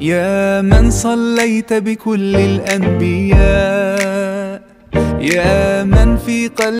يا من صليت بكل الأنبياء، يا من في قلبي